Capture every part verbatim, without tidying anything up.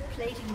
Turret plating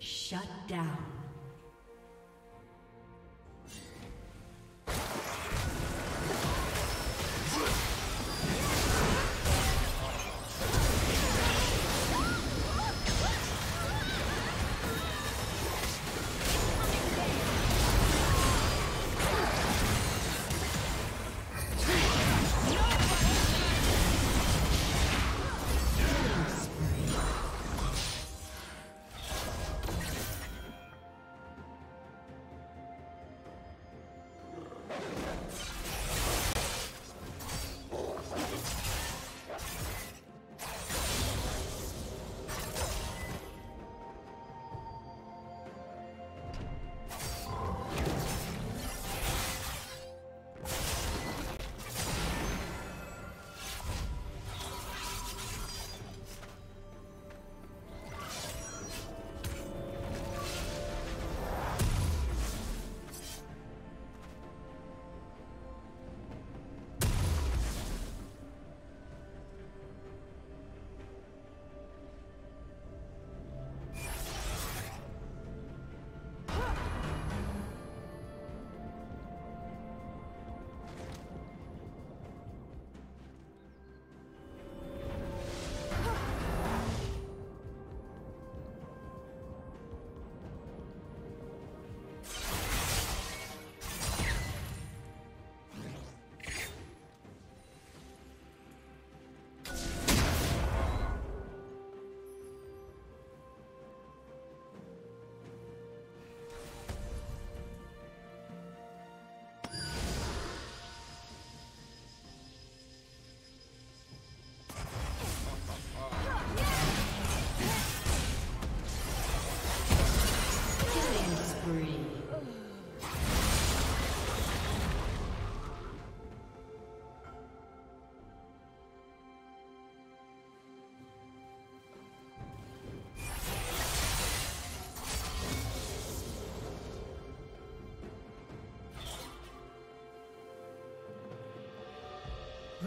Shut down.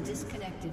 has disconnected.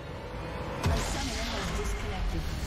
A summoner has disconnected.